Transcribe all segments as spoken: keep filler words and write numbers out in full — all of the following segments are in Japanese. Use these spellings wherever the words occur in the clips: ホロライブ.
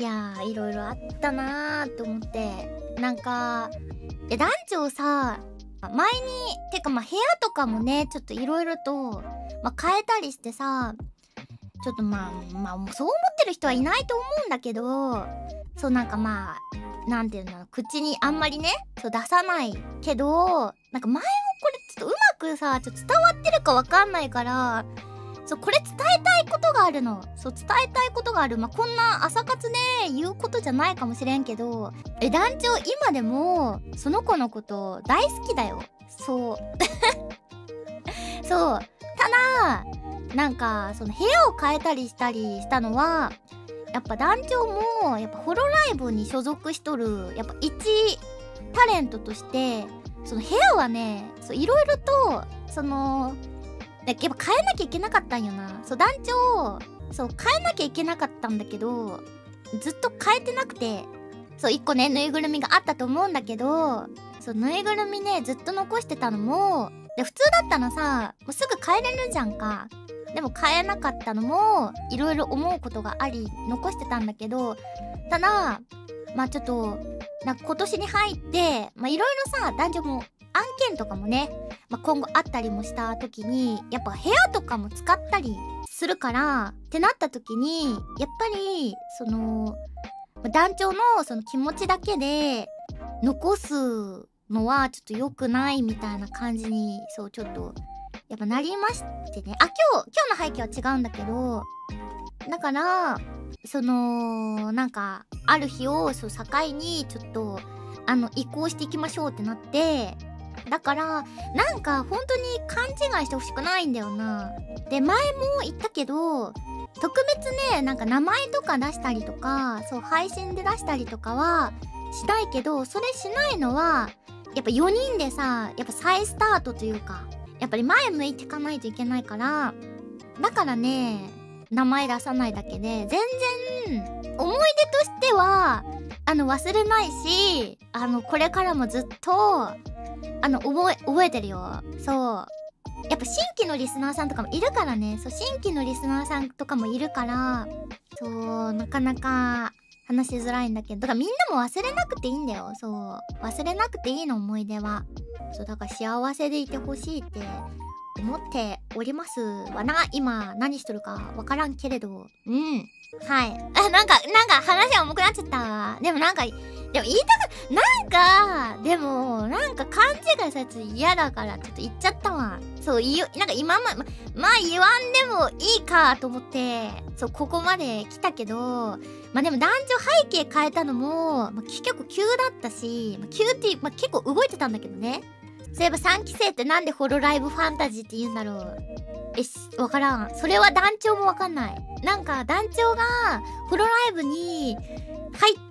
いやーいろいろあったなーと思って、なんかいや団長さ前にてかまあ部屋とかもねちょっといろいろと、まあ、変えたりしてさちょっとまあまあそう思ってる人はいないと思うんだけどそうなんかまあなんていうんだろう口にあんまりねそう出さないけどなんか前もこれちょっとうまくさちょっと伝わってるかわかんないから。そうこれ伝えたいことがあるのそう伝えたいことがある、まあ、こんな朝活で言うことじゃないかもしれんけどえ団長今でもその子のこと大好きだよそうそうただなんかその部屋を変えたりしたりしたのはやっぱ団長もやっぱホロライブに所属しとるやっぱ一タレントとしてその部屋はねそういろいろとその。やっぱ変えなきゃいけなかったんよなそう団長そう変えなきゃいけなかったんだけどずっと変えてなくてそういっこねぬいぐるみがあったと思うんだけどそうぬいぐるみねずっと残してたのもで普通だったらさもうすぐ変えれるじゃんかでも変えなかったのもいろいろ思うことがあり残してたんだけどただまあちょっとなんか今年に入ってまあいろいろさ男女も案件とかもね、まあ、今後あったりもした時にやっぱ部屋とかも使ったりするからってなった時にやっぱりその団長のその気持ちだけで残すのはちょっと良くないみたいな感じにそうちょっとやっぱなりましてねあ今日今日の背景は違うんだけどだからそのなんかある日をそう境にちょっとあの移行していきましょうってなって。だからなんか本当に勘違いしてほしくないんだよな。で前も言ったけど特別ねなんか名前とか出したりとかそう配信で出したりとかはしないけどそれしないのはやっぱよにんでさやっぱ再スタートというかやっぱり前向いていかないといけないからだからね名前出さないだけで全然思い出としてはあの忘れないしあのこれからもずっと。あの覚え覚えてるよそうやっぱ新規のリスナーさんとかもいるからねそう新規のリスナーさんとかもいるからそうなかなか話しづらいんだけどだからみんなも忘れなくていいんだよそう忘れなくていいの思い出はそうだから幸せでいてほしいって思っておりますわな今何しとるかわからんけれどうんはいあなんかなんか話が重くなっちゃったでもなんかでも言いたくなんかでもなんか勘違いされて嫌だからちょっと言っちゃったわそういなんか今まままあ言わんでもいいかと思ってそうここまで来たけどまあでも団長背景変えたのも、まあ、結局急だったし、まあ、急って、まあ、結構動いてたんだけどねそういえばさんき生ってなんでホロライブファンタジーって言うんだろうえしわからんそれは団長もわかんないなんか団長がホロライブに入っ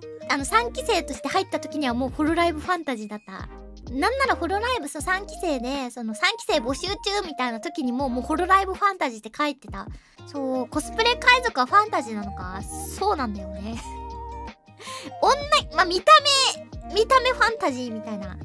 てあのさんき生として入った時にはもうホロライブファンタジーだったなんならホロライブそうさんき生でそのさんき生募集中みたいな時にももうホロライブファンタジーって書いてたそうコスプレ海賊はファンタジーなのかそうなんだよね女まあ見た目見た目ファンタジーみたいな